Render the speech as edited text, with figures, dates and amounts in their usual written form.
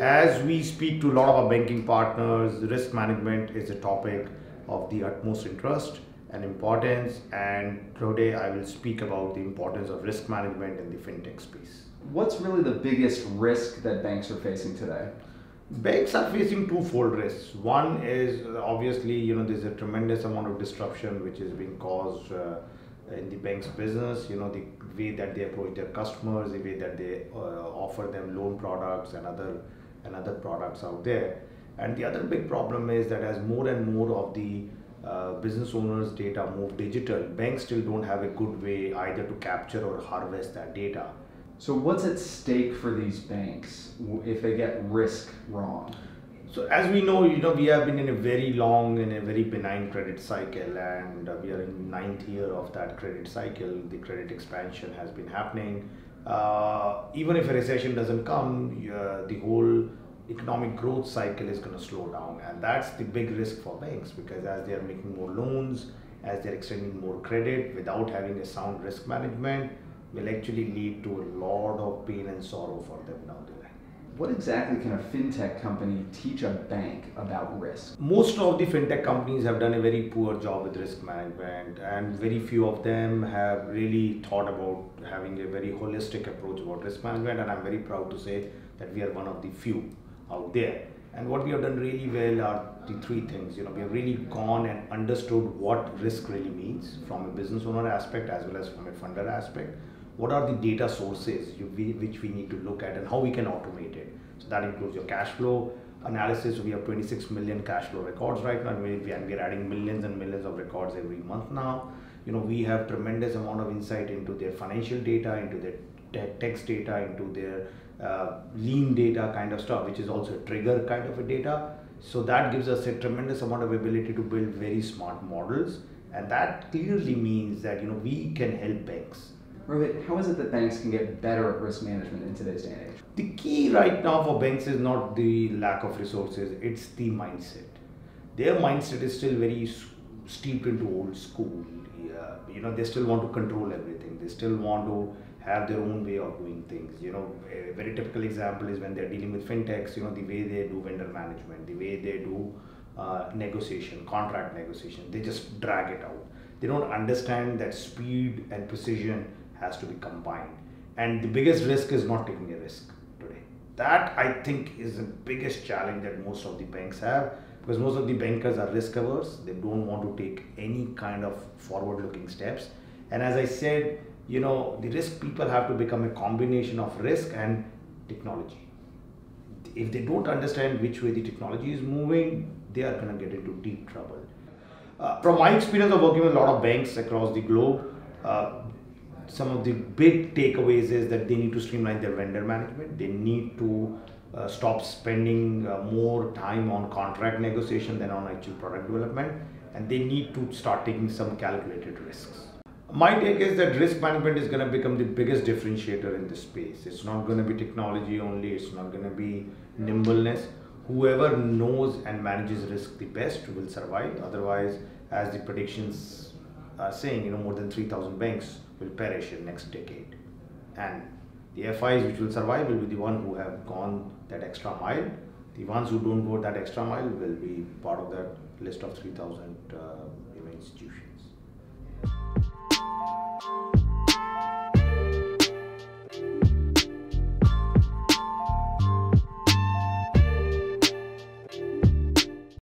As we speak to a lot of our banking partners, risk management is a topic of the utmost interest and importance, and today I will speak about the importance of risk management in the fintech space. What's really the biggest risk that banks are facing today? Banks are facing twofold risks. One is obviously, there's a tremendous amount of disruption which is being caused in the bank's business, the way that they approach their customers, the way that they offer them loan products and other products out there. And the other big problem is that as more and more of the business owners' data move digital, banks still don't have a good way either to capture or harvest that data. So what's at stake for these banks if they get risk wrong? So as we know, we have been in a very long and a very benign credit cycle, and we are in the 9th year of that credit cycle. The credit expansion has been happening. Even if a recession doesn't come, the whole economic growth cycle is going to slow down, and that's the big risk for banks, because as they are making more loans, as they're extending more credit without having a sound risk management, will actually lead to a lot of pain and sorrow for them down the line. What exactly can a fintech company teach a bank about risk? Most of the fintech companies have done a very poor job with risk management, and very few of them have really thought about having a very holistic approach about risk management, and I'm very proud to say that we are one of the few out there. And what we have done really well are the three things. We have really gone and understood what risk really means from a business owner aspect as well as from a funder aspect. What are the data sources which we need to look at and how we can automate it? So that includes your cash flow analysis. We have 26 million cash flow records right now, and we are adding millions and millions of records every month now. We have tremendous amount of insight into their financial data, into their text data, into their lean data kind of stuff, which is also a trigger kind of a data. So that gives us a tremendous amount of ability to build very smart models, and that clearly means that we can help banks. Rohit, how is it that banks can get better at risk management in today's day and age? The key right now for banks is not the lack of resources, it's the mindset. Their mindset is still very steeped into old school. They still want to control everything. They still want to have their own way of doing things. A very typical example is when they're dealing with fintechs, the way they do vendor management, the way they do contract negotiation, they just drag it out. They don't understand that speed and precision has to be combined. And the biggest risk is not taking a risk today. That, I think, is the biggest challenge that most of the banks have, because most of the bankers are risk averse. They don't want to take any kind of forward-looking steps. And as I said, the risk people have to become a combination of risk and technology. If they don't understand which way the technology is moving, they are going to get into deep trouble. From my experience of working with a lot of banks across the globe, some of the big takeaways is that they need to streamline their vendor management. They need to stop spending more time on contract negotiation than on actual product development, and they need to start taking some calculated risks. My take is that risk management is going to become the biggest differentiator in this space. It's not going to be technology only, it's not going to be nimbleness. Whoever knows and manages risk the best will survive. Otherwise, as the predictions are saying, more than 3,000 banks will perish in the next decade. And the FIs which will survive will be the ones who have gone that extra mile. The ones who don't go that extra mile will be part of that list of 3,000 institutions.